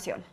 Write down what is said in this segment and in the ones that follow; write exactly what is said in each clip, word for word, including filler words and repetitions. Nación.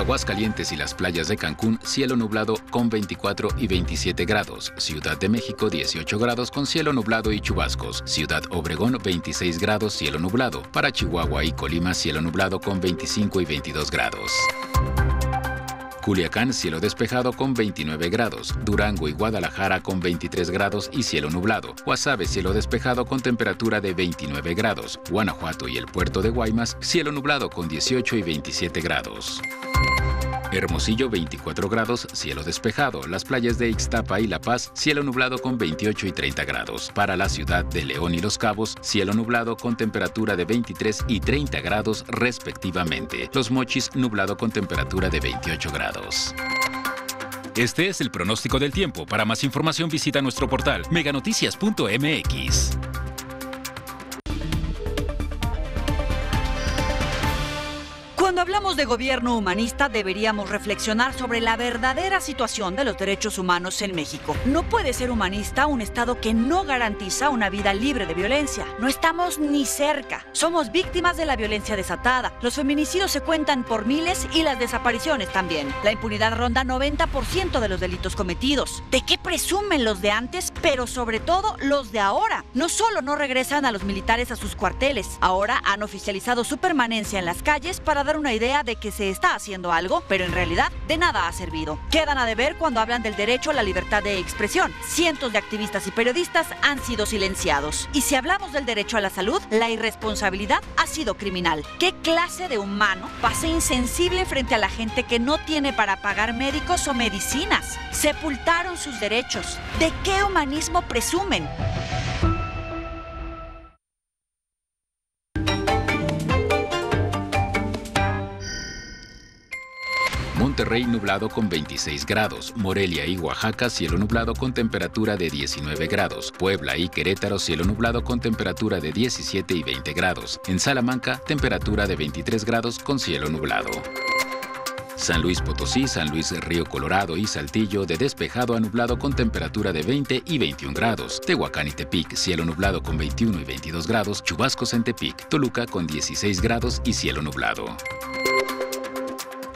Aguascalientes y las playas de Cancún, cielo nublado con veinticuatro y veintisiete grados. Ciudad de México, dieciocho grados con cielo nublado y chubascos. Ciudad Obregón, veintiséis grados, cielo nublado. Para Chihuahua y Colima, cielo nublado con veinticinco y veintidós grados. Culiacán, cielo despejado con veintinueve grados. Durango y Guadalajara con veintitrés grados y cielo nublado. Guasave, cielo despejado con temperatura de veintinueve grados. Guanajuato y el puerto de Guaymas, cielo nublado con dieciocho y veintisiete grados. Hermosillo, veinticuatro grados, cielo despejado. Las playas de Ixtapa y La Paz, cielo nublado con veintiocho y treinta grados. Para la ciudad de León y Los Cabos, cielo nublado con temperatura de veintitrés y treinta grados respectivamente. Los Mochis, nublado con temperatura de veintiocho grados. Este es el pronóstico del tiempo. Para más información visita nuestro portal meganoticias punto mx. Cuando hablamos de gobierno humanista, deberíamos reflexionar sobre la verdadera situación de los derechos humanos en México. No puede ser humanista un Estado que no garantiza una vida libre de violencia. No estamos ni cerca. Somos víctimas de la violencia desatada. Los feminicidios se cuentan por miles y las desapariciones también. La impunidad ronda noventa por ciento de los delitos cometidos. ¿De qué presumen los de antes, pero sobre todo los de ahora? No solo no regresan a los militares a sus cuarteles, ahora han oficializado su permanencia en las calles para dar una idea de que se está haciendo algo, pero en realidad de nada ha servido. Quedan a deber cuando hablan del derecho a la libertad de expresión. Cientos de activistas y periodistas han sido silenciados. Y si hablamos del derecho a la salud, la irresponsabilidad ha sido criminal. ¿Qué clase de humano pasa insensible frente a la gente que no tiene para pagar médicos o medicinas? Sepultaron sus derechos. ¿De qué humanismo presumen? Monterrey nublado con veintiséis grados, Morelia y Oaxaca cielo nublado con temperatura de diecinueve grados, Puebla y Querétaro cielo nublado con temperatura de diecisiete y veinte grados, en Salamanca temperatura de veintitrés grados con cielo nublado. San Luis Potosí, San Luis Río Colorado y Saltillo de despejado a nublado con temperatura de veinte y veintiuno grados. Tehuacán y Tepic, cielo nublado con veintiuno y veintidós grados, chubascos en Tepic, Toluca con dieciséis grados y cielo nublado.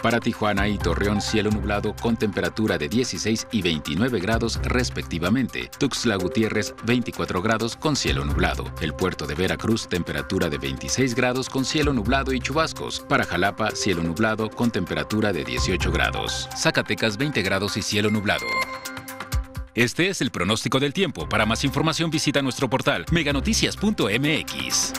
Para Tijuana y Torreón, cielo nublado con temperatura de dieciséis y veintinueve grados respectivamente. Tuxtla Gutiérrez, veinticuatro grados con cielo nublado. El puerto de Veracruz, temperatura de veintiséis grados con cielo nublado y chubascos. Para Jalapa, cielo nublado con temperatura de dieciocho grados. Zacatecas, veinte grados y cielo nublado. Este es el pronóstico del tiempo. Para más información visita nuestro portal meganoticias punto m x.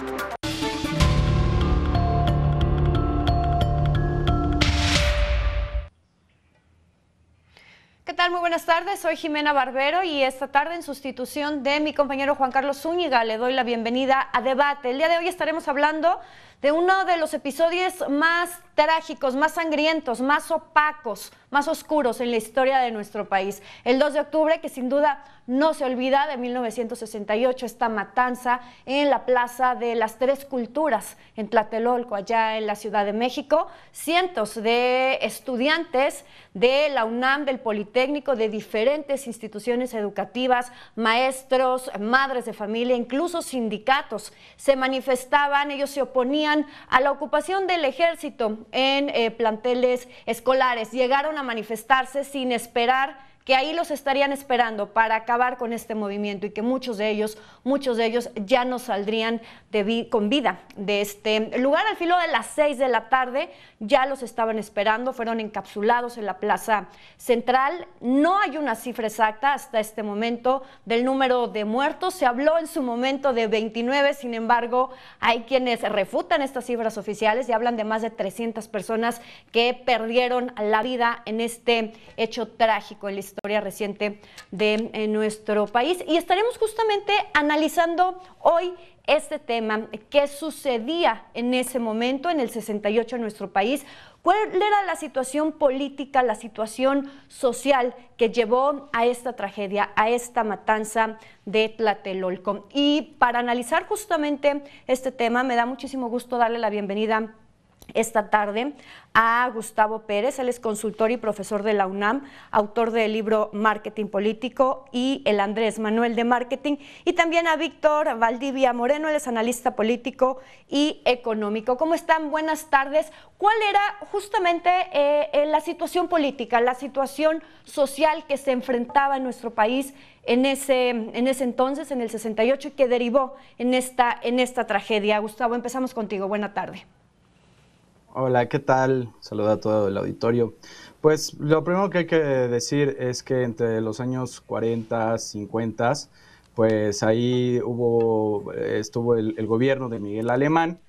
¿Qué tal? Muy buenas tardes, soy Jimena Barbero y esta tarde en sustitución de mi compañero Juan Carlos Zúñiga le doy la bienvenida a Debate. El día de hoy estaremos hablando de uno de los episodios más trágicos, más sangrientos, más opacos, más oscuros en la historia de nuestro país. El dos de octubre, que sin duda no se olvida, de mil novecientos sesenta y ocho, esta matanza en la Plaza de las Tres Culturas, en Tlatelolco, allá en la Ciudad de México. Cientos de estudiantes de la UNAM, del Politécnico, de diferentes instituciones educativas, maestros, madres de familia, incluso sindicatos, se manifestaban. Ellos se oponían a la ocupación del ejército en eh, planteles escolares. Llegaron a manifestarse sin esperar que ahí los estarían esperando para acabar con este movimiento y que muchos de ellos, muchos de ellos ya no saldrían de vi con vida de este lugar. Al filo de las seis de la tarde ya los estaban esperando, fueron encapsulados en la Plaza Central. No hay una cifra exacta hasta este momento del número de muertos, se habló en su momento de veintinueve, sin embargo hay quienes refutan estas cifras oficiales y hablan de más de trescientas personas que perdieron la vida en este hecho trágico, en la historia reciente de nuestro país. Y estaremos justamente analizando hoy este tema, qué sucedía en ese momento, en el sesenta y ocho en nuestro país, cuál era la situación política, la situación social que llevó a esta tragedia, a esta matanza de Tlatelolco. Y para analizar justamente este tema, me da muchísimo gusto darle la bienvenida esta tarde a Gustavo Pérez. Él es consultor y profesor de la UNAM, autor del libro Marketing Político y el Andrés Manuel de Marketing, y también a Víctor Valdivia Moreno, él es analista político y económico. ¿Cómo están? Buenas tardes. ¿Cuál era justamente eh, eh, la situación política, la situación social que se enfrentaba en nuestro país en ese, en ese entonces, en el sesenta y ocho, y que derivó en esta, en esta tragedia? Gustavo, empezamos contigo. Buena tarde. Hola, ¿qué tal? Saluda a todo el auditorio. Pues lo primero que hay que decir es que entre los años cuarenta, cincuenta, pues ahí hubo, estuvo el, el gobierno de Miguel Alemán,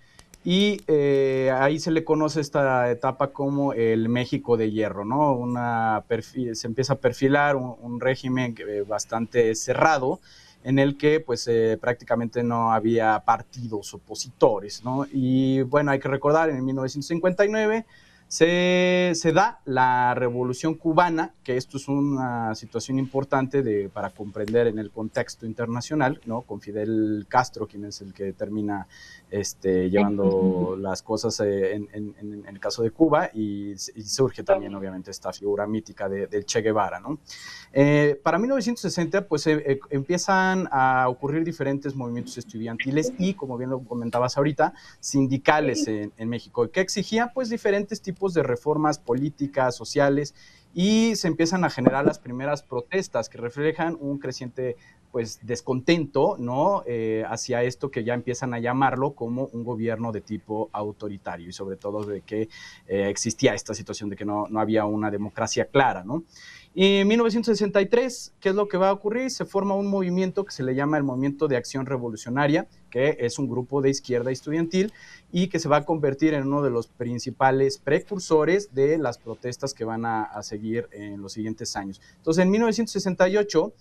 y eh, ahí se le conoce esta etapa como el México de hierro, ¿no? Una perfil, se empieza a perfilar un, un régimen bastante cerrado, en el que pues eh, prácticamente no había partidos opositores, ¿no? Y bueno, hay que recordar, en mil novecientos cincuenta y nueve se, se da la Revolución Cubana, que esto es una situación importante de, para comprender en el contexto internacional, ¿no? Con Fidel Castro, quien es el que termina este, llevando las cosas eh, en, en, en el caso de Cuba, y, y surge también obviamente esta figura mítica de, del Che Guevara, ¿no? Eh, para mil novecientos sesenta pues eh, eh, empiezan a ocurrir diferentes movimientos estudiantiles y, como bien lo comentabas ahorita, sindicales en, en México, que exigían pues diferentes tipos de reformas políticas, sociales, y se empiezan a generar las primeras protestas que reflejan un creciente pues descontento, ¿no? Eh, hacia esto que ya empiezan a llamarlo como un gobierno de tipo autoritario, y sobre todo de que eh, existía esta situación de que no, no había una democracia clara, ¿no? Y en mil novecientos sesenta y tres, ¿qué es lo que va a ocurrir? Se forma un movimiento que se le llama el Movimiento de Acción Revolucionaria, que es un grupo de izquierda estudiantil y que se va a convertir en uno de los principales precursores de las protestas que van a, a seguir en los siguientes años. Entonces, en mil novecientos sesenta y ocho...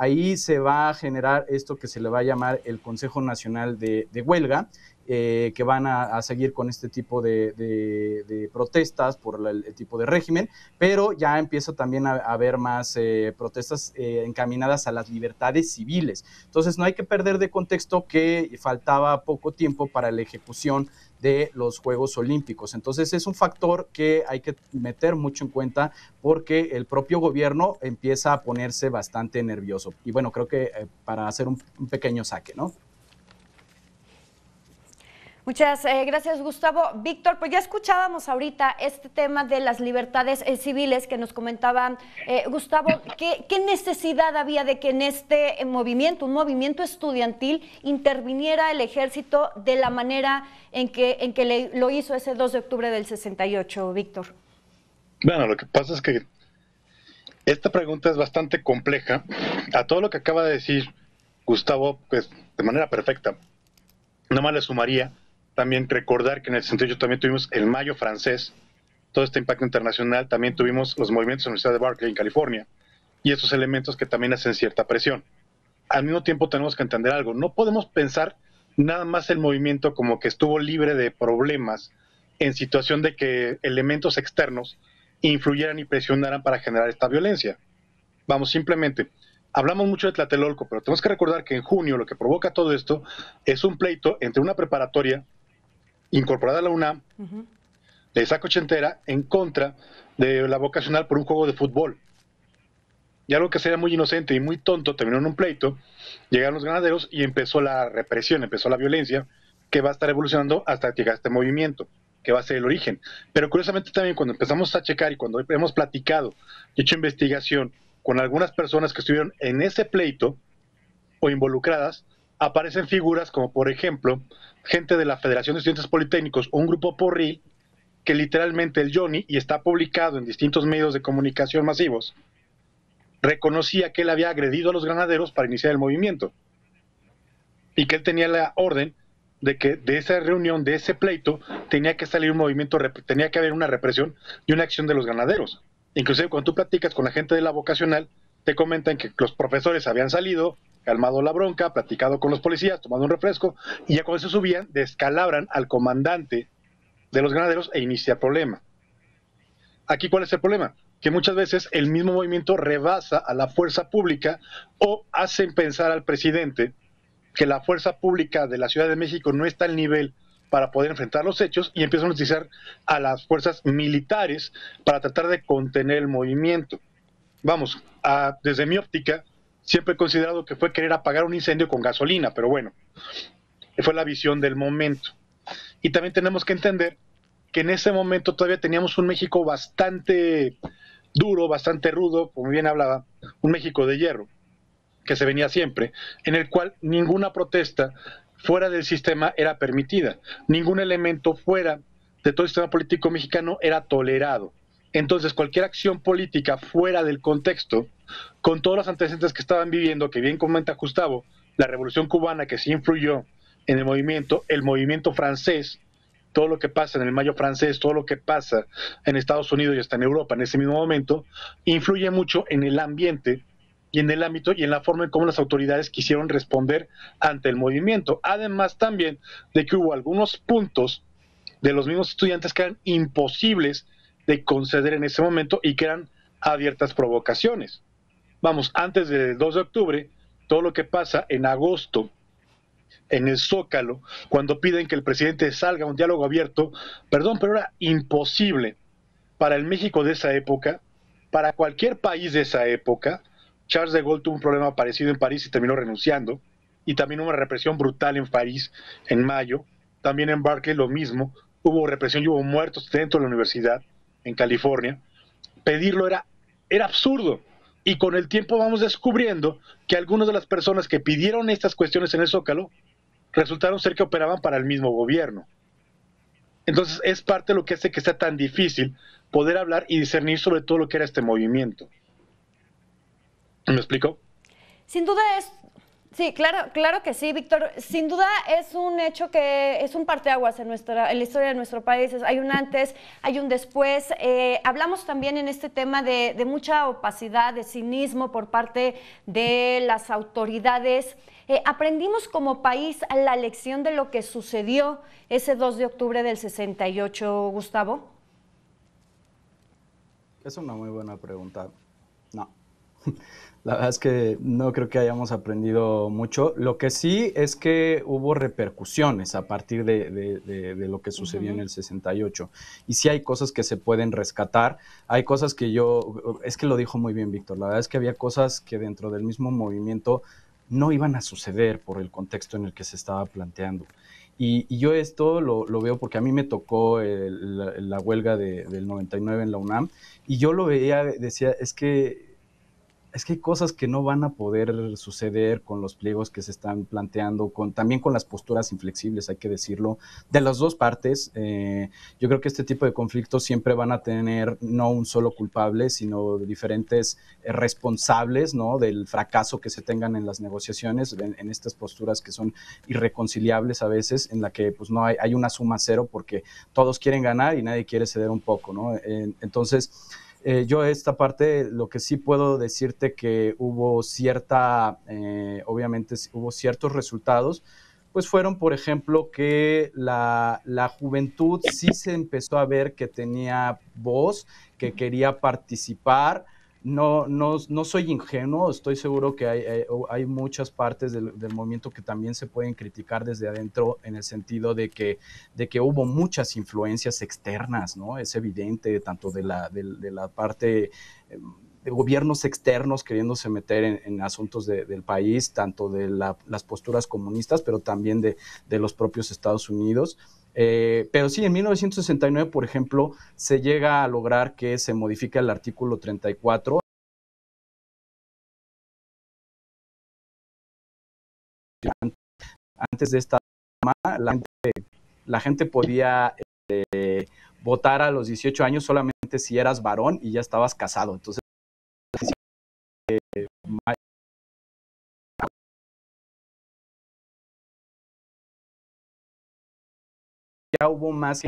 ahí se va a generar esto que se le va a llamar el Consejo Nacional de, de Huelga, eh, que van a, a seguir con este tipo de, de, de protestas por la, el tipo de régimen, pero ya empieza también a, a haber más eh, protestas eh, encaminadas a las libertades civiles. Entonces no hay que perder de contexto que faltaba poco tiempo para la ejecución de los Juegos Olímpicos. Entonces es un factor que hay que meter mucho en cuenta, porque el propio gobierno empieza a ponerse bastante nervioso. Y bueno, creo que eh, para hacer un, un pequeño saque, ¿no? Muchas eh, gracias, Gustavo. Víctor, pues ya escuchábamos ahorita este tema de las libertades eh, civiles que nos comentaba eh, Gustavo. ¿qué, ¿Qué necesidad había de que en este eh, movimiento, un movimiento estudiantil, interviniera el ejército de la manera en que, en que le, lo hizo ese dos de octubre del sesenta y ocho, Víctor? Bueno, lo que pasa es que esta pregunta es bastante compleja. A todo lo que acaba de decir Gustavo, pues de manera perfecta, nomás le sumaría también recordar que en el sesenta y ocho también tuvimos el mayo francés, todo este impacto internacional, también tuvimos los movimientos en la Universidad de Berkeley, en California, y esos elementos que también hacen cierta presión. Al mismo tiempo tenemos que entender algo, no podemos pensar nada más el movimiento como que estuvo libre de problemas en situación de que elementos externos influyeran y presionaran para generar esta violencia. Vamos, simplemente... hablamos mucho de Tlatelolco, pero tenemos que recordar que en junio lo que provoca todo esto es un pleito entre una preparatoria incorporada a la UNAM, uh-huh, de Saco Ochentera, en contra de la vocacional por un juego de fútbol. Y algo que sería muy inocente y muy tonto, terminó en un pleito, llegaron los ganaderos y empezó la represión, empezó la violencia, que va a estar evolucionando hasta llegar a este movimiento, que va a ser el origen. Pero curiosamente también cuando empezamos a checar y cuando hemos platicado y hecho investigación con algunas personas que estuvieron en ese pleito o involucradas, aparecen figuras como, por ejemplo, gente de la Federación de Estudiantes Politécnicos, un grupo porril, que literalmente el Johnny, y está publicado en distintos medios de comunicación masivos, reconocía que él había agredido a los granaderos para iniciar el movimiento, y que él tenía la orden de que de esa reunión, de ese pleito, tenía que salir un movimiento, tenía que haber una represión y una acción de los granaderos. Inclusive cuando tú platicas con la gente de la vocacional, te comentan que los profesores habían salido, calmado la bronca, platicado con los policías, tomado un refresco, y ya cuando se subían, descalabran al comandante de los granaderos e inicia el problema. Aquí, ¿cuál es el problema? Que muchas veces el mismo movimiento rebasa a la fuerza pública o hacen pensar al presidente que la fuerza pública de la Ciudad de México no está al nivel para poder enfrentar los hechos, y empiezan a utilizar a las fuerzas militares para tratar de contener el movimiento. Vamos, a, desde mi óptica, siempre he considerado que fue querer apagar un incendio con gasolina, pero bueno, fue la visión del momento. Y también tenemos que entender que en ese momento todavía teníamos un México bastante duro, bastante rudo, como bien hablaba, un México de hierro, que se venía siempre, en el cual ninguna protesta fuera del sistema era permitida, ningún elemento fuera de todo el sistema político mexicano era tolerado. Entonces cualquier acción política fuera del contexto, con todos los antecedentes que estaban viviendo, que bien comenta Gustavo, la Revolución Cubana, que sí influyó en el movimiento, el movimiento francés, todo lo que pasa en el mayo francés, todo lo que pasa en Estados Unidos y hasta en Europa en ese mismo momento, influye mucho en el ambiente y en el ámbito y en la forma en cómo las autoridades quisieron responder ante el movimiento. Además también de que hubo algunos puntos de los mismos estudiantes que eran imposibles de conceder en ese momento y que eran abiertas provocaciones. Vamos, antes del dos de octubre, todo lo que pasa en agosto, en el Zócalo, cuando piden que el presidente salga a un diálogo abierto, perdón, pero era imposible para el México de esa época, para cualquier país de esa época. Charles de Gaulle tuvo un problema parecido en París y terminó renunciando, y también hubo una represión brutal en París en mayo, también en Berkeley lo mismo, hubo represión y hubo muertos dentro de la universidad en California. Pedirlo era, era absurdo, y con el tiempo vamos descubriendo que algunas de las personas que pidieron estas cuestiones en el Zócalo resultaron ser que operaban para el mismo gobierno. Entonces es parte de lo que hace que sea tan difícil poder hablar y discernir sobre todo lo que era este movimiento. ¿Me explico? Sin duda es, sí, claro, claro que sí, Víctor. Sin duda es un hecho que es un parteaguas en nuestra, en la historia de nuestro país. Hay un antes, hay un después. Eh, hablamos también en este tema de, de mucha opacidad, de cinismo por parte de las autoridades. Eh, aprendimos como país la lección de lo que sucedió ese dos de octubre del sesenta y ocho, Gustavo. Es una muy buena pregunta. No. La verdad es que no creo que hayamos aprendido mucho. Lo que sí es que hubo repercusiones a partir de, de, de, de lo que sucedió, uh-huh, en el sesenta y ocho. Y sí hay cosas que se pueden rescatar. Hay cosas que yo... Es que lo dijo muy bien Víctor. La verdad es que había cosas que dentro del mismo movimiento no iban a suceder por el contexto en el que se estaba planteando. Y, y yo esto lo, lo veo porque a mí me tocó el, la, la huelga de, del noventa y nueve en la UNAM, y yo lo veía, decía, es que, es que hay cosas que no van a poder suceder con los pliegos que se están planteando, con, también con las posturas inflexibles, hay que decirlo, de las dos partes. Eh, yo creo que este tipo de conflictos siempre van a tener no un solo culpable, sino diferentes eh, responsables, ¿no?, del fracaso que se tengan en las negociaciones, en, en estas posturas que son irreconciliables a veces, en la que pues, no hay, hay una suma cero porque todos quieren ganar y nadie quiere ceder un poco, ¿no? Eh, entonces... Eh, yo esta parte, lo que sí puedo decirte que hubo cierta, eh, obviamente hubo ciertos resultados, pues fueron, por ejemplo, que la, la juventud sí se empezó a ver que tenía voz, que quería participar. No, no, no soy ingenuo, estoy seguro que hay, hay, hay muchas partes del, del movimiento que también se pueden criticar desde adentro en el sentido de que, de que hubo muchas influencias externas, ¿no? Es evidente, tanto de la, de, de la parte de gobiernos externos queriéndose meter en, en asuntos de, del país, tanto de la, las posturas comunistas, pero también de, de los propios Estados Unidos. Eh, pero sí, en mil novecientos sesenta y nueve, por ejemplo, se llega a lograr que se modifica el artículo treinta y cuatro. Antes de esta la gente, la gente podía eh, votar a los dieciocho años solamente si eras varón y ya estabas casado. Entonces, eh, ya hubo más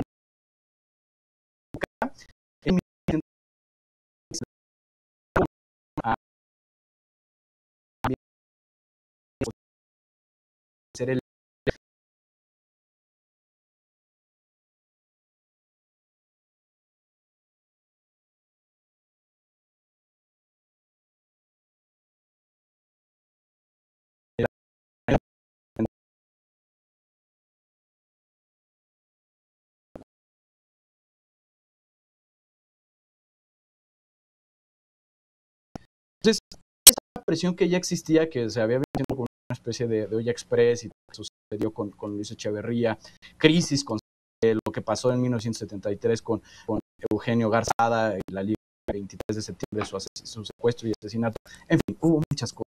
Entonces, esa presión que ya existía, que se había venido con una especie de, de olla express y lo que sucedió con, con Luis Echeverría, crisis con eh, lo que pasó en mil novecientos setenta y tres con, con Eugenio Garzada y la Liga veintitrés de Septiembre, su, su secuestro y asesinato. En fin, hubo muchas cosas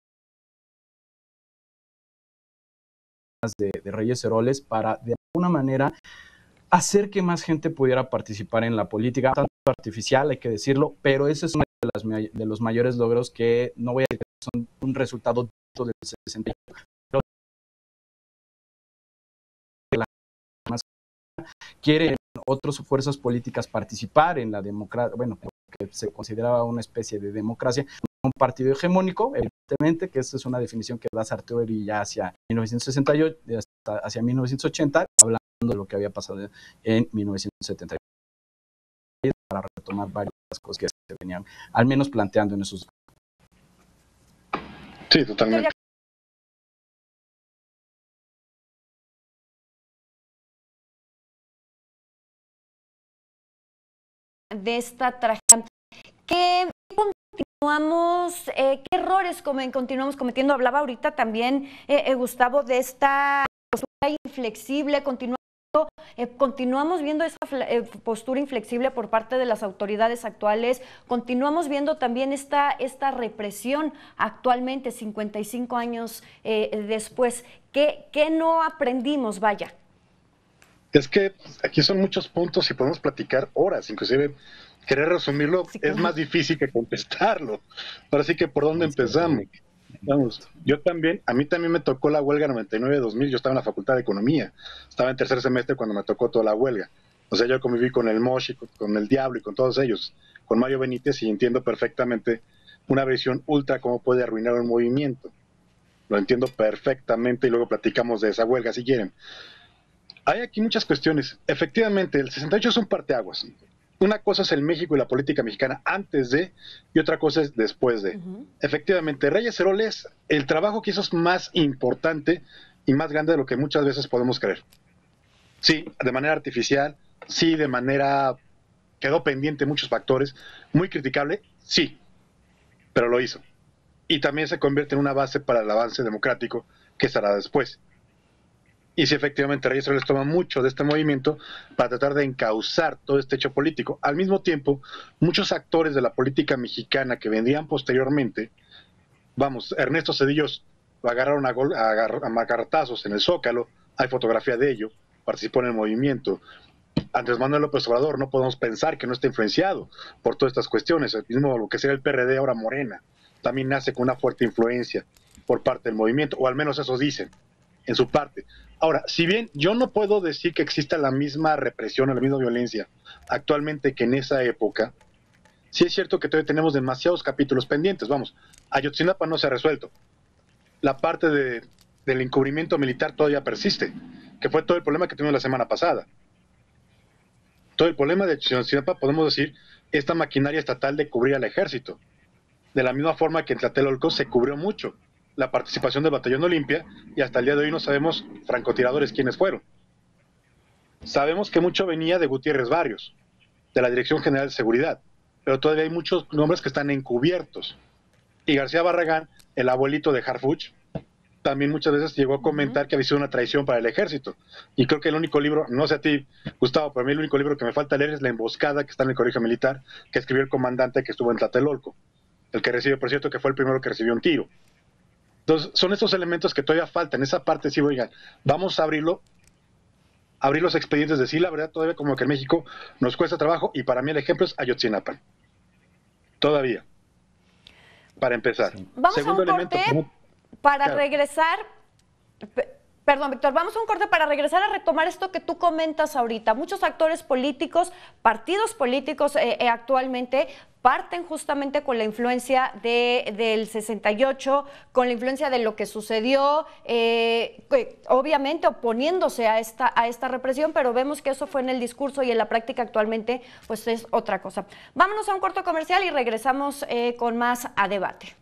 de, de Reyes Heroles para, de alguna manera, hacer que más gente pudiera participar en la política, tanto artificial, hay que decirlo, pero ese es una de, las, de los mayores logros que no voy a decir que son un resultado del sesenta y ocho, pero la gente más quiere otras fuerzas políticas participar en la democracia, bueno, que se consideraba una especie de democracia, un partido hegemónico, evidentemente, que esta es una definición que da Sartori ya hacia mil novecientos sesenta y ocho, hasta hacia mil novecientos ochenta, hablando de lo que había pasado en mil novecientos setenta y ocho. Para retomar varias cosas que se venían, al menos planteando en esos. Sí, totalmente. De esta tragedia, ¿qué continuamos, eh, qué errores continuamos cometiendo? Hablaba ahorita también, eh, eh, Gustavo, de esta postura inflexible, continuamos. Eh, continuamos viendo esa eh, postura inflexible por parte de las autoridades actuales, continuamos viendo también esta, esta represión actualmente, cincuenta y cinco años eh, después. ¿Qué, ¿Qué no aprendimos, vaya? Es que aquí son muchos puntos y podemos platicar horas, inclusive querer resumirlo sí, claro. Es más difícil que contestarlo. Ahora sí que, ¿por dónde empezamos? Vamos, yo también, a mí también me tocó la huelga noventa y nueve dos mil, yo estaba en la Facultad de Economía, estaba en tercer semestre cuando me tocó toda la huelga, o sea, yo conviví con el Moshi, con, con el Diablo y con todos ellos, con Mario Benítez, y entiendo perfectamente una visión ultra cómo puede arruinar un movimiento, lo entiendo perfectamente y luego platicamos de esa huelga si quieren. Hay aquí muchas cuestiones, efectivamente el sesenta y ocho es un parteaguas. Una cosa es el México y la política mexicana antes de, y otra cosa es después de. Uh-huh. Efectivamente, Reyes Heroles, el trabajo que hizo es más importante y más grande de lo que muchas veces podemos creer. Sí, de manera artificial, sí, de manera... quedó pendiente muchos factores, muy criticable, sí, pero lo hizo. Y también se convierte en una base para el avance democrático que estará después. Y si efectivamente Reyes Heroles toma mucho de este movimiento para tratar de encauzar todo este hecho político. Al mismo tiempo, muchos actores de la política mexicana que vendrían posteriormente, vamos, Ernesto Zedillos agarraron a, gol, a, a macartazos en el Zócalo, hay fotografía de ello, participó en el movimiento. Andrés Manuel López Obrador, no podemos pensar que no esté influenciado por todas estas cuestiones. El mismo lo que sería el P R D, ahora Morena, también nace con una fuerte influencia por parte del movimiento, o al menos eso dicen en su parte. Ahora, si bien yo no puedo decir que exista la misma represión o la misma violencia actualmente que en esa época, sí es cierto que todavía tenemos demasiados capítulos pendientes. Vamos, Ayotzinapa no se ha resuelto. La parte de, del encubrimiento militar todavía persiste, que fue todo el problema que tuvimos la semana pasada. Todo el problema de Ayotzinapa, podemos decir, esta maquinaria estatal de cubrir al ejército. De la misma forma que en Tlatelolco se cubrió mucho la participación del Batallón Olimpia, y hasta el día de hoy no sabemos francotiradores quiénes fueron. Sabemos que mucho venía de Gutiérrez Barrios, de la Dirección General de Seguridad, pero todavía hay muchos nombres que están encubiertos. Y García Barragán, el abuelito de Harfuch, también muchas veces llegó a comentar que había sido una traición para el ejército. Y creo que el único libro, no sé a ti, Gustavo, pero a mí el único libro que me falta leer es La Emboscada, que está en el Colegio Militar, que escribió el comandante que estuvo en Tlatelolco, el que recibió, por cierto, que fue el primero que recibió un tiro. Entonces, son estos elementos que todavía faltan. Esa parte sí, oigan, vamos a abrirlo, abrir los expedientes, decir la verdad, todavía como que en México nos cuesta trabajo, y para mí el ejemplo es Ayotzinapa. Todavía. Para empezar. Vamos Segundo a un elemento, corte ¿cómo? para claro. regresar, perdón Víctor, vamos a un corte para regresar a retomar esto que tú comentas ahorita. Muchos actores políticos, partidos políticos eh, eh, actualmente parten justamente con la influencia de, del sesenta y ocho, con la influencia de lo que sucedió, eh, obviamente oponiéndose a esta, a esta represión, pero vemos que eso fue en el discurso y en la práctica actualmente pues es otra cosa. Vámonos a un corte comercial y regresamos eh, con más a debate.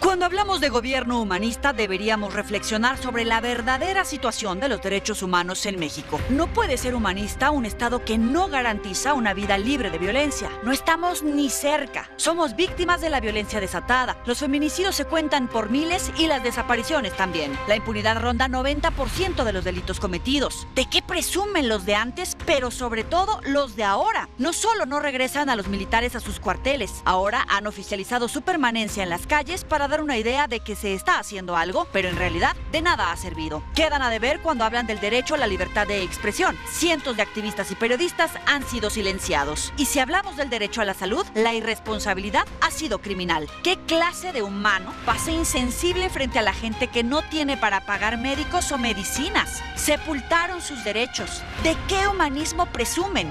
Cuando hablamos de gobierno humanista, deberíamos reflexionar sobre la verdadera situación de los derechos humanos en México. No puede ser humanista un Estado que no garantiza una vida libre de violencia. No estamos ni cerca. Somos víctimas de la violencia desatada. Los feminicidios se cuentan por miles y las desapariciones también. La impunidad ronda noventa por ciento de los delitos cometidos. ¿De qué presumen los de antes, pero sobre todo los de ahora? No solo no regresan a los militares a sus cuarteles, ahora han oficializado su permanencia en las calles para dar un una idea de que se está haciendo algo, pero en realidad de nada ha servido. Quedan a deber cuando hablan del derecho a la libertad de expresión. Cientos de activistas y periodistas han sido silenciados. Y si hablamos del derecho a la salud, la irresponsabilidad ha sido criminal. ¿Qué clase de humano pasa insensible frente a la gente que no tiene para pagar médicos o medicinas? Sepultaron sus derechos. ¿De qué humanismo presumen?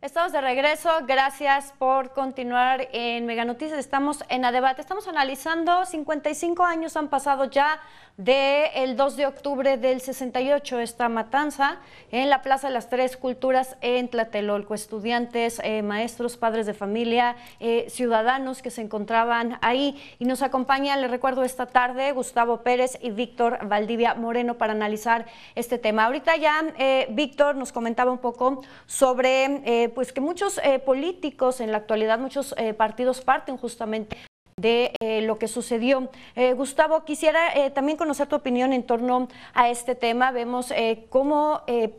Estamos de regreso, gracias por continuar en Meganoticias, estamos en A Debate, estamos analizando, cincuenta y cinco años han pasado ya del dos de octubre del sesenta y ocho, esta matanza en la Plaza de las Tres Culturas en Tlatelolco, estudiantes, eh, maestros, padres de familia, eh, ciudadanos que se encontraban ahí, y nos acompañan, les recuerdo, esta tarde Gustavo Pérez y Víctor Valdivia Moreno para analizar este tema. Ahorita ya eh, Víctor nos comentaba un poco sobre... Eh, Pues que muchos eh, políticos en la actualidad, muchos eh, partidos parten justamente de eh, lo que sucedió. Eh, Gustavo, quisiera eh, también conocer tu opinión en torno a este tema. Vemos eh, cómo eh,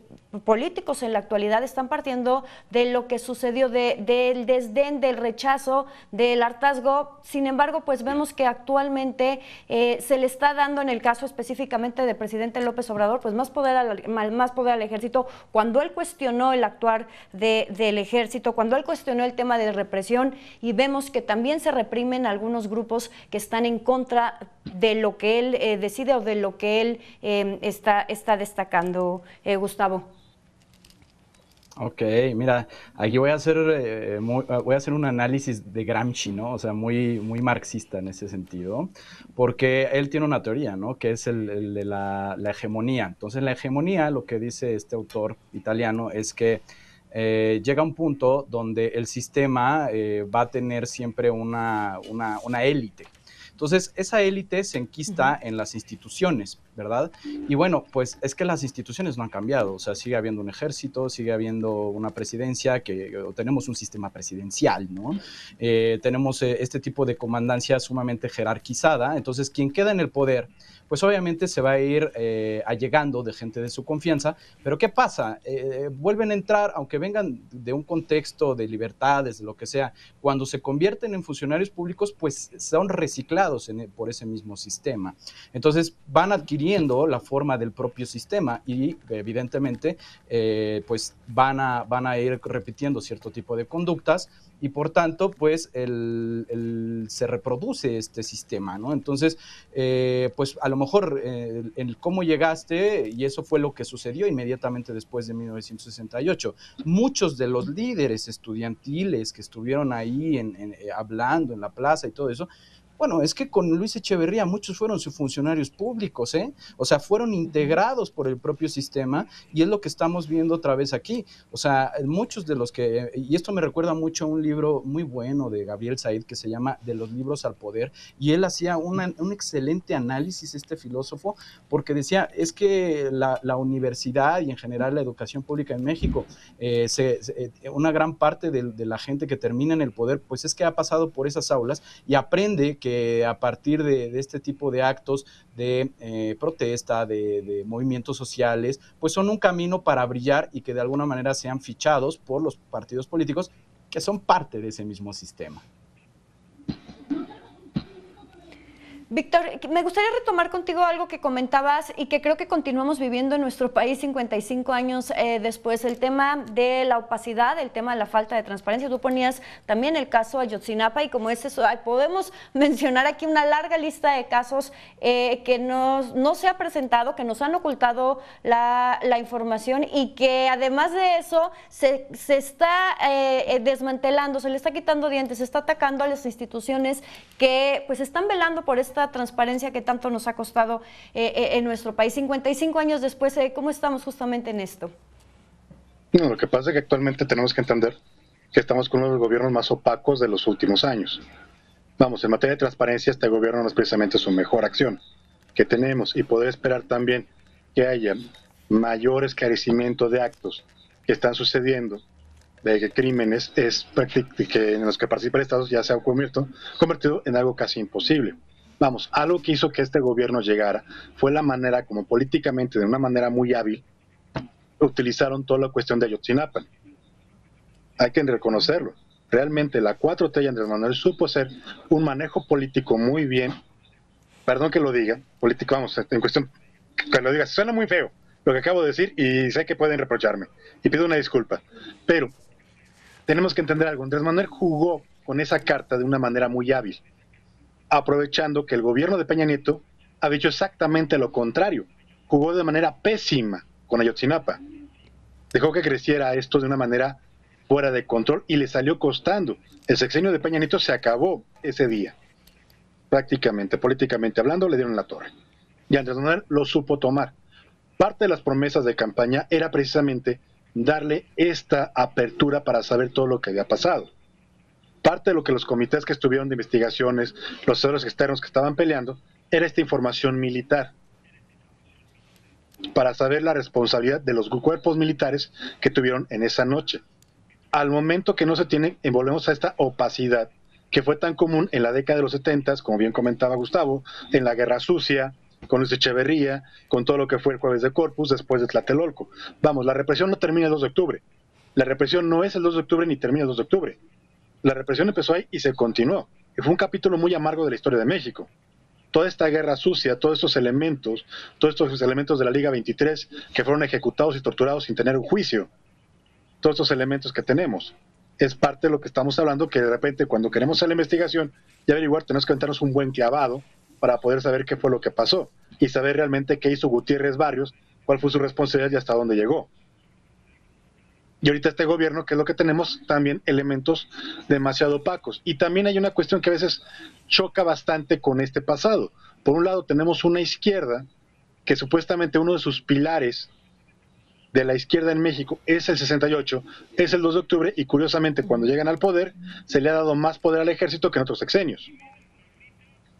políticos en la actualidad están partiendo de lo que sucedió, de, del desdén, del rechazo, del hartazgo. Sin embargo, pues vemos que actualmente eh, se le está dando, en el caso específicamente del presidente López Obrador, pues más poder al, más poder al ejército, cuando él cuestionó el actuar de, del ejército, cuando él cuestionó el tema de represión, y vemos que también se reprimen algunos grupos que están en contra de lo que él eh, decide o de lo que él eh, está, está destacando, eh, Gustavo. Ok, mira, aquí voy a hacer eh, muy, voy a hacer un análisis de Gramsci, ¿no? O sea, muy, muy marxista en ese sentido, porque él tiene una teoría, ¿no? Que es el, el de la, la hegemonía. Entonces, la hegemonía, lo que dice este autor italiano, es que eh, llega un punto donde el sistema eh, va a tener siempre una, una, una élite. Entonces, esa élite se enquista en las instituciones, ¿verdad? Y bueno, pues es que las instituciones no han cambiado, o sea, sigue habiendo un ejército, sigue habiendo una presidencia, que tenemos un sistema presidencial, ¿no? Eh, tenemos eh, este tipo de comandancia sumamente jerarquizada, entonces quien queda en el poder, pues obviamente se va a ir eh, allegando de gente de su confianza, pero ¿qué pasa? Eh, vuelven a entrar, aunque vengan de un contexto de libertades, de lo que sea, cuando se convierten en funcionarios públicos, pues son reciclados En, por ese mismo sistema. Entonces van adquiriendo la forma del propio sistema y evidentemente eh, pues van a, van a ir repitiendo cierto tipo de conductas y por tanto pues el, el, se reproduce este sistema, ¿no? Entonces eh, pues a lo mejor eh, el, el cómo llegaste, y eso fue lo que sucedió inmediatamente después de mil novecientos sesenta y ocho. Muchos de los líderes estudiantiles que estuvieron ahí en, en, eh, hablando en la plaza y todo eso, bueno, es que con Luis Echeverría muchos fueron sus funcionarios públicos, ¿eh? O sea, fueron integrados por el propio sistema y es lo que estamos viendo otra vez aquí. O sea, muchos de los que, y esto me recuerda mucho a un libro muy bueno de Gabriel Said que se llama De los libros al poder, y él hacía una, un excelente análisis, este filósofo, porque decía, es que la, la universidad y en general la educación pública en México, eh, se, se, una gran parte de, de la gente que termina en el poder, pues es que ha pasado por esas aulas y aprende que a partir de, de este tipo de actos de eh, protesta, de, de movimientos sociales, pues son un camino para brillar y que de alguna manera sean fichados por los partidos políticos que son parte de ese mismo sistema. Víctor, me gustaría retomar contigo algo que comentabas y que creo que continuamos viviendo en nuestro país cincuenta y cinco años eh, después, el tema de la opacidad, el tema de la falta de transparencia. Tú ponías también el caso Ayotzinapa y como es eso, podemos mencionar aquí una larga lista de casos eh, que nos, no se ha presentado, que nos han ocultado la, la información y que además de eso se, se está eh, desmantelando, se le está quitando dientes, se está atacando a las instituciones que pues están velando por esta transparencia que tanto nos ha costado eh, eh, en nuestro país. cincuenta y cinco años después, eh, ¿cómo estamos justamente en esto? No, lo que pasa es que actualmente tenemos que entender que estamos con uno de los gobiernos más opacos de los últimos años. Vamos, en materia de transparencia, este gobierno no es precisamente su mejor acción que tenemos, y poder esperar también que haya mayor esclarecimiento de actos que están sucediendo, de crímenes es, que en los que participa el Estado ya se ha convertido, convertido en algo casi imposible. Vamos, algo que hizo que este gobierno llegara fue la manera como políticamente, de una manera muy hábil, utilizaron toda la cuestión de Ayotzinapa. Hay que reconocerlo. Realmente la cuatro T y Andrés Manuel supo hacer un manejo político muy bien. Perdón que lo diga, político, vamos, en cuestión, que lo diga, suena muy feo lo que acabo de decir y sé que pueden reprocharme y pido una disculpa, pero tenemos que entender algo. Andrés Manuel jugó con esa carta de una manera muy hábil, aprovechando que el gobierno de Peña Nieto ha dicho exactamente lo contrario. Jugó de manera pésima con Ayotzinapa, dejó que creciera esto de una manera fuera de control y le salió costando. El sexenio de Peña Nieto se acabó ese día, prácticamente, políticamente hablando, le dieron la torre. Y Andrés Manuel lo supo tomar. Parte de las promesas de campaña era precisamente darle esta apertura para saber todo lo que había pasado. Parte de lo que los comités que estuvieron de investigaciones, los asesores externos que estaban peleando, era esta información militar, para saber la responsabilidad de los cuerpos militares que tuvieron en esa noche. Al momento que no se tiene, volvemos a esta opacidad que fue tan común en la década de los setentas, como bien comentaba Gustavo, en la Guerra Sucia, con Luis Echeverría, con todo lo que fue el Jueves de Corpus, después de Tlatelolco. Vamos, la represión no termina el dos de octubre. La represión no es el dos de octubre ni termina el dos de octubre. La represión empezó ahí y se continuó. Y fue un capítulo muy amargo de la historia de México. Toda esta guerra sucia, todos estos elementos, todos estos elementos de la Liga veintitrés que fueron ejecutados y torturados sin tener un juicio. Todos estos elementos que tenemos. Es parte de lo que estamos hablando, que de repente cuando queremos hacer la investigación y averiguar, tenemos que aventarnos un buen clavado para poder saber qué fue lo que pasó y saber realmente qué hizo Gutiérrez Barrios, cuál fue su responsabilidad y hasta dónde llegó. Y ahorita este gobierno, que es lo que tenemos, también elementos demasiado opacos. Y también hay una cuestión que a veces choca bastante con este pasado. Por un lado tenemos una izquierda que supuestamente uno de sus pilares de la izquierda en México es el sesenta y ocho, es el dos de octubre, y curiosamente cuando llegan al poder se le ha dado más poder al ejército que en otros sexenios.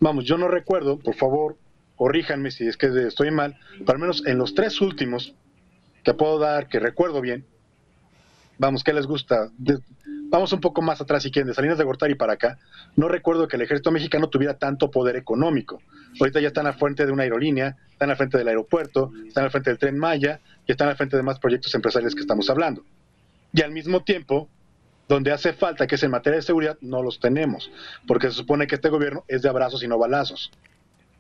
Vamos, yo no recuerdo, por favor, corríjanme si es que estoy mal, pero al menos en los tres últimos que puedo dar, que recuerdo bien, vamos, ¿qué les gusta? De, vamos un poco más atrás si quieren, de Salinas de Gortari para acá, no recuerdo que el ejército mexicano tuviera tanto poder económico. Ahorita ya están al frente de una aerolínea, están al frente del aeropuerto, están al frente del Tren Maya, y están al frente de más proyectos empresariales que estamos hablando. Y al mismo tiempo, donde hace falta, que es en materia de seguridad, no los tenemos, porque se supone que este gobierno es de abrazos y no balazos.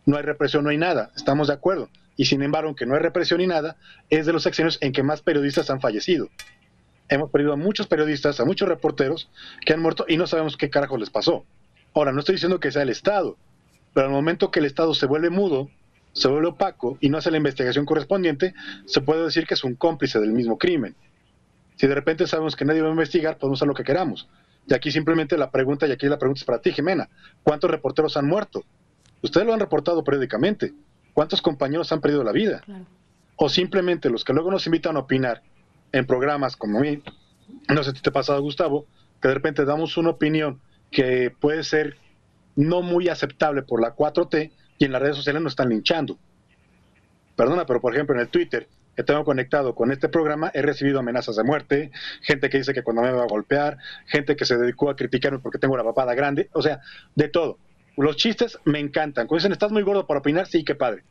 No hay represión, no hay nada, estamos de acuerdo. Y sin embargo, aunque no hay represión ni nada, es de los sexenios en que más periodistas han fallecido. Hemos perdido a muchos periodistas, a muchos reporteros que han muerto y no sabemos qué carajos les pasó. Ahora, no estoy diciendo que sea el Estado, pero al momento que el Estado se vuelve mudo, se vuelve opaco y no hace la investigación correspondiente, se puede decir que es un cómplice del mismo crimen. Si de repente sabemos que nadie va a investigar, podemos hacer lo que queramos. Y aquí simplemente la pregunta, y aquí la pregunta es para ti, Jimena, ¿cuántos reporteros han muerto? Ustedes lo han reportado periódicamente. ¿Cuántos compañeros han perdido la vida? Claro. O simplemente los que luego nos invitan a opinar en programas como a mí, no sé si te ha pasado, Gustavo, que de repente damos una opinión que puede ser no muy aceptable por la cuatro T y en las redes sociales nos están linchando. Perdona, pero por ejemplo en el Twitter que tengo conectado con este programa he recibido amenazas de muerte, gente que dice que cuando me va a golpear, gente que se dedicó a criticarme porque tengo una papada grande, o sea, de todo. Los chistes me encantan. Cuando dicen, estás muy gordo para opinar, sí, qué padre.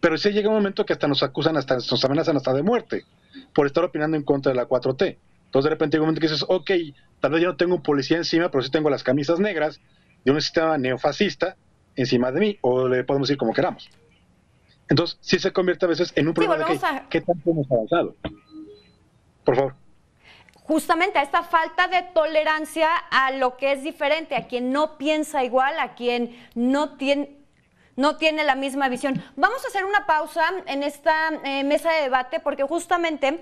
Pero sí llega un momento que hasta nos acusan, hasta nos amenazan hasta de muerte por estar opinando en contra de la cuatro T. Entonces de repente llega un momento que dices, ok, tal vez yo no tengo un policía encima, pero sí tengo las camisas negras de un sistema neofascista encima de mí, o le podemos decir como queramos. Entonces, sí se convierte a veces en un problema sí, de que, a... ¿qué tanto hemos avanzado? Por favor. Justamente a esta falta de tolerancia a lo que es diferente, a quien no piensa igual, a quien no tiene... no tiene la misma visión. Vamos a hacer una pausa en esta eh, mesa de debate porque justamente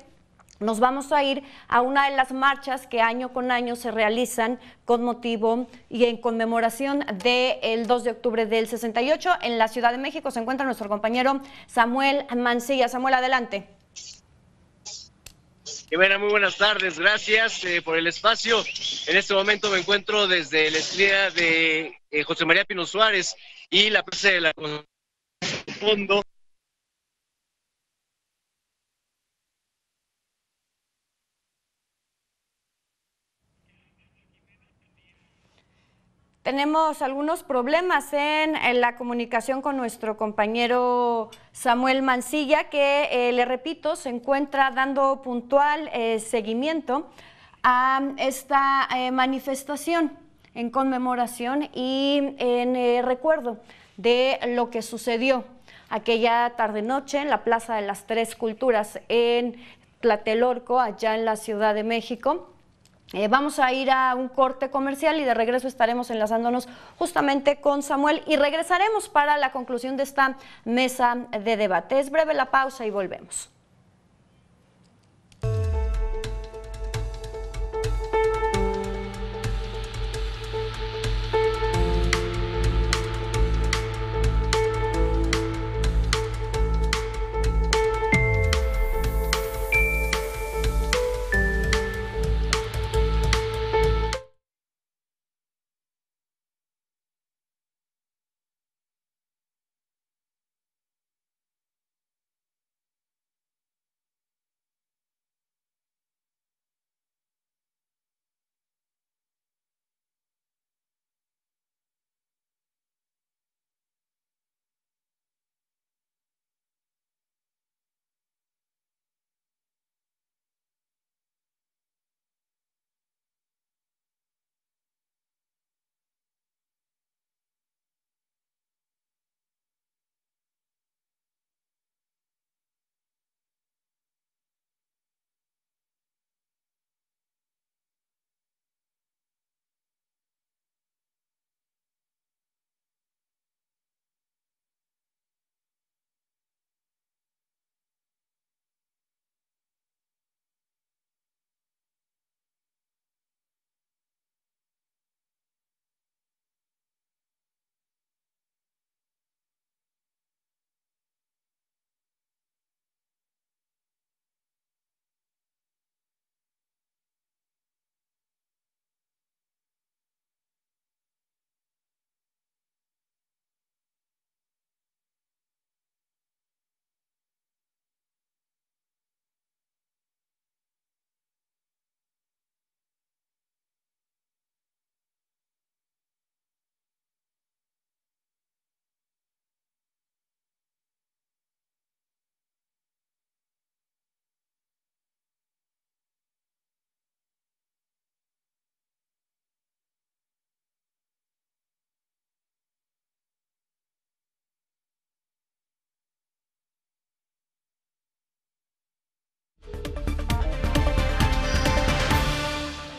nos vamos a ir a una de las marchas que año con año se realizan con motivo y en conmemoración del dos de octubre del sesenta y ocho. En la Ciudad de México se encuentra nuestro compañero Samuel Mancilla. Samuel, adelante. Jimena, muy buenas tardes, gracias eh, por el espacio. En este momento me encuentro desde la esquina de eh, José María Pino Suárez y la Plaza de la Constitución. Tenemos algunos problemas en, en la comunicación con nuestro compañero Samuel Mancilla, que, eh, le repito, se encuentra dando puntual eh, seguimiento a esta eh, manifestación en conmemoración y en eh, recuerdo de lo que sucedió aquella tarde-noche en la Plaza de las Tres Culturas en Tlatelolco, allá en la Ciudad de México. Eh, vamos a ir a un corte comercial y de regreso estaremos enlazándonos justamente con Samuel y regresaremos para la conclusión de esta mesa de debate. Es breve la pausa y volvemos.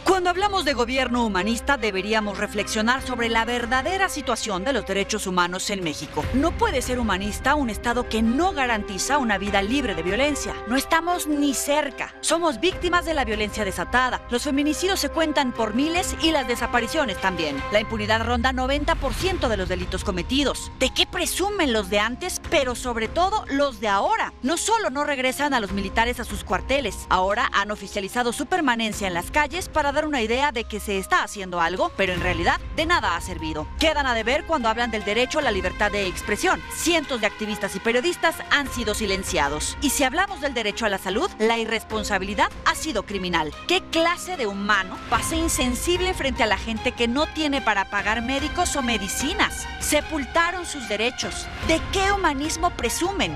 Cuando hablamos de gobierno humanista deberíamos reflexionar sobre la verdadera situación de los derechos humanos en México. No puede ser humanista un Estado que no garantiza una vida libre de violencia. No estamos ni cerca. Somos víctimas de la violencia desatada. Los feminicidios se cuentan por miles y las desapariciones también. La impunidad ronda noventa por ciento de los delitos cometidos. ¿De qué presumen los de antes, pero sobre todo los de ahora? No solo no regresan a los militares a sus cuarteles, ahora han oficializado su permanencia en las calles para dar una una idea de que se está haciendo algo, pero en realidad de nada ha servido. Quedan a deber cuando hablan del derecho a la libertad de expresión. Cientos de activistas y periodistas han sido silenciados. Y si hablamos del derecho a la salud, la irresponsabilidad ha sido criminal. ¿Qué clase de humano pasa insensible frente a la gente que no tiene para pagar médicos o medicinas? Sepultaron sus derechos. ¿De qué humanismo presumen?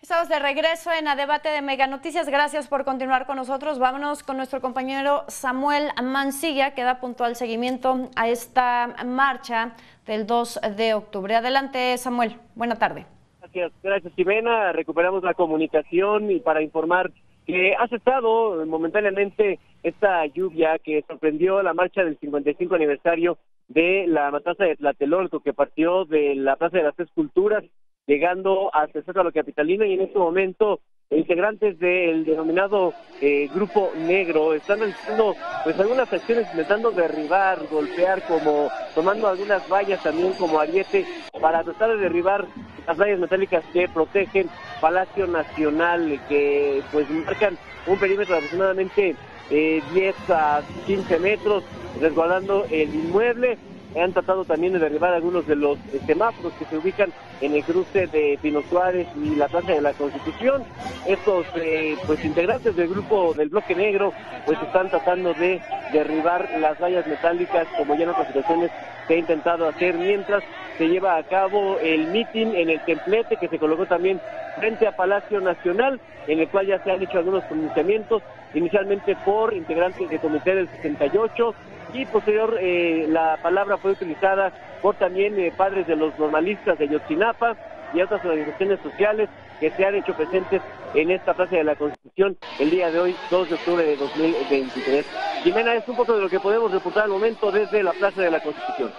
Estamos de regreso en A Debate de Meganoticias. Gracias por continuar con nosotros. Vámonos con nuestro compañero Samuel Mancilla, que da puntual seguimiento a esta marcha del dos de octubre. Adelante, Samuel. Buena tarde. Gracias, gracias, Jimena. Recuperamos la comunicación y para informar que ha cesado momentáneamente esta lluvia que sorprendió la marcha del cincuenta y cinco aniversario de la matanza de Tlatelolco, que partió de la Plaza de las Tres Culturas, llegando hasta el Zócalo capitalino, y en este momento integrantes del denominado eh, Grupo Negro están realizando pues algunas acciones, intentando derribar, golpear, como tomando algunas vallas también como ariete para tratar de derribar las vallas metálicas que protegen Palacio Nacional, que pues marcan un perímetro de aproximadamente eh, diez a quince metros, resguardando el inmueble. han tratado también de derribar algunos de los semáforos que se ubican en el cruce de Pino Suárez y la Plaza de la Constitución. Estos eh, pues integrantes del grupo del Bloque Negro pues están tratando de derribar las vallas metálicas, como ya en otras situaciones se ha intentado hacer, mientras se lleva a cabo el mitin en el templete que se colocó también frente a Palacio Nacional, en el cual ya se han hecho algunos pronunciamientos, inicialmente por integrantes del Comité del sesenta y ocho, y posterior eh, la palabra fue utilizada por también eh, padres de los normalistas de Ayotzinapa y otras organizaciones sociales que se han hecho presentes en esta Plaza de la Constitución el día de hoy, dos de octubre de dos mil veintitrés. Jimena, es un poco de lo que podemos reportar al momento desde la Plaza de la Constitución.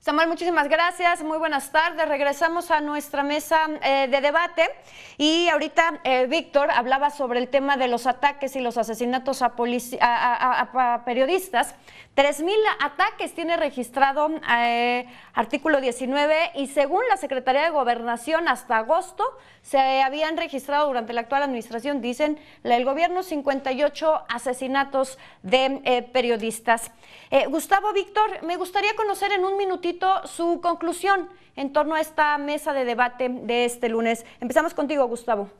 Samuel, muchísimas gracias, muy buenas tardes. Regresamos a nuestra mesa eh, de debate y ahorita eh, Víctor hablaba sobre el tema de los ataques y los asesinatos a, a, a, a periodistas. tres mil ataques tiene registrado eh, artículo diecinueve, y según la Secretaría de Gobernación hasta agosto se habían registrado durante la actual administración, dicen el gobierno, cincuenta y ocho asesinatos de eh, periodistas. Eh, Gustavo, Víctor, me gustaría conocer en un minutito su conclusión en torno a esta mesa de debate de este lunes. Empezamos contigo, Gustavo.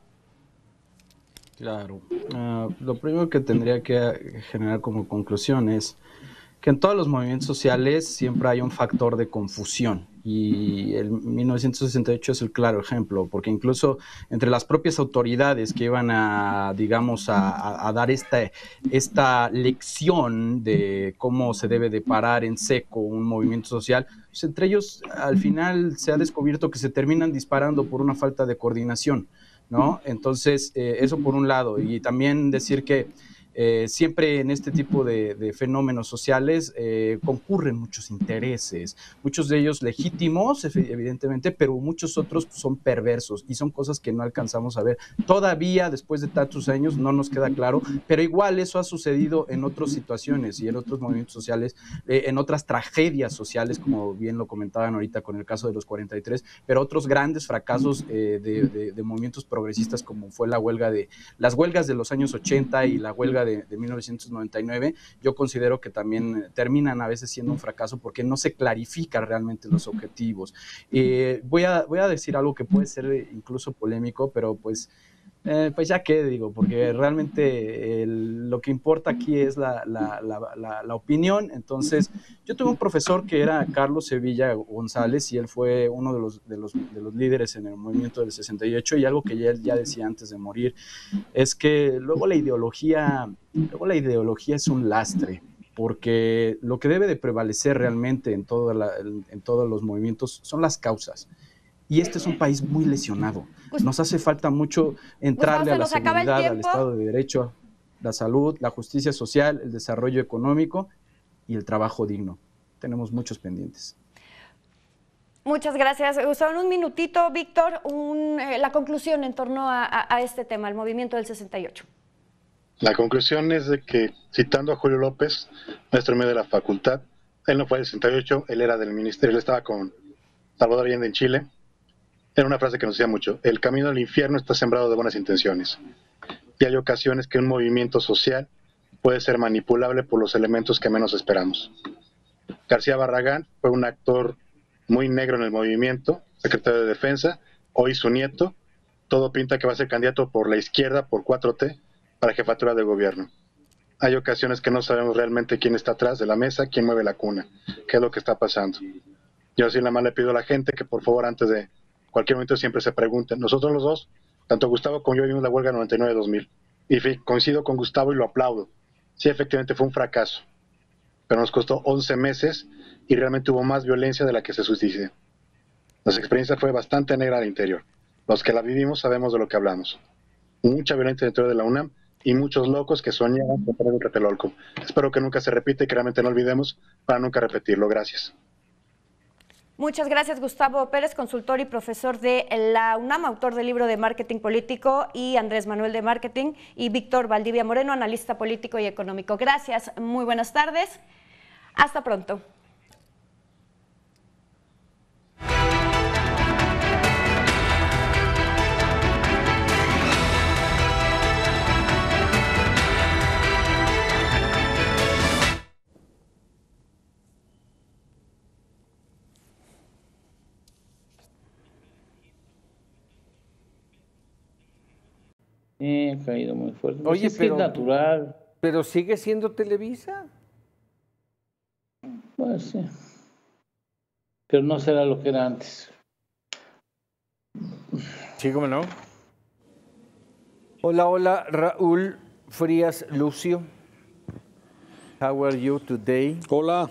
Claro. Uh, lo primero que tendría que generar como conclusión es que en todos los movimientos sociales siempre hay un factor de confusión, y el mil novecientos sesenta y ocho es el claro ejemplo, porque incluso entre las propias autoridades que iban a, digamos, a, a dar esta, esta lección de cómo se debe de parar en seco un movimiento social, pues entre ellos al final se ha descubierto que se terminan disparando por una falta de coordinación, ¿no? Entonces, eh, eso por un lado, y también decir que Eh, siempre en este tipo de, de fenómenos sociales eh, concurren muchos intereses, muchos de ellos legítimos, evidentemente, pero muchos otros son perversos, y son cosas que no alcanzamos a ver. Todavía, después de tantos años, no nos queda claro, pero igual eso ha sucedido en otras situaciones y en otros movimientos sociales, eh, en otras tragedias sociales, como bien lo comentaban ahorita con el caso de los cuarenta y tres, pero otros grandes fracasos eh, de, de, de movimientos progresistas, como fue la huelga de, las huelgas de los años ochenta y la huelga de De, de mil novecientos noventa y nueve, yo considero que también terminan a veces siendo un fracaso porque no se clarifican realmente los objetivos. Eh, voy, a, voy a decir algo que puede ser incluso polémico, pero pues, eh, pues ya qué digo, porque realmente el, lo que importa aquí es la, la, la, la, la opinión. Entonces, yo tuve un profesor que era Carlos Sevilla González, y él fue uno de los, de los, de los líderes en el movimiento del sesenta y ocho, y algo que él ya decía antes de morir es que luego la ideología... Luego la ideología es un lastre, porque lo que debe de prevalecer realmente en, toda la, en todos los movimientos son las causas. Y este es un país muy lesionado. Nos hace falta mucho entrarle a la seguridad, al Estado de Derecho, la salud, la justicia social, el desarrollo económico y el trabajo digno. Tenemos muchos pendientes. Muchas gracias. Gustavo, un minutito, Víctor, un, eh, la conclusión en torno a, a, a este tema, el movimiento del sesenta y ocho. La conclusión es de que, citando a Julio López, nuestro medio de la facultad, él no fue del sesenta y ocho, él era del ministerio, él estaba con Salvador Allende en Chile, era una frase que nos decía mucho: el camino al infierno está sembrado de buenas intenciones, y hay ocasiones que un movimiento social puede ser manipulable por los elementos que menos esperamos. García Barragán fue un actor muy negro en el movimiento, secretario de Defensa, hoy su nieto, todo pinta que va a ser candidato por la izquierda, por cuatro T, para jefatura de gobierno. Hay ocasiones que no sabemos realmente quién está atrás de la mesa, quién mueve la cuna, qué es lo que está pasando. Yo sí nada más le pido a la gente que por favor antes de cualquier momento siempre se pregunten. Nosotros los dos, tanto Gustavo como yo, vivimos la huelga noventa y nueve dos mil. Y coincido con Gustavo y lo aplaudo. Sí, efectivamente fue un fracaso, pero nos costó once meses y realmente hubo más violencia de la que se suscitó. Nuestra experiencia fue bastante negra al interior. Los que la vivimos sabemos de lo que hablamos. Mucha violencia dentro de la UNAM, y muchos locos que soñaban con el Tlatelolco. Espero que nunca se repita y que realmente no olvidemos para nunca repetirlo. Gracias. Muchas gracias, Gustavo Pérez, consultor y profesor de la UNAM, autor del libro de Marketing Político y Andrés Manuel de Marketing, y Víctor Valdivia Moreno, analista político y económico. Gracias, muy buenas tardes. Hasta pronto. Sí, ha caído muy fuerte. Oye, es pero, que es natural. ¿Pero sigue siendo Televisa? Pues sí. Pero no será lo que era antes. Sí, cómo no. Hola, hola, Raúl Frías Lucio. How are you today? Hola.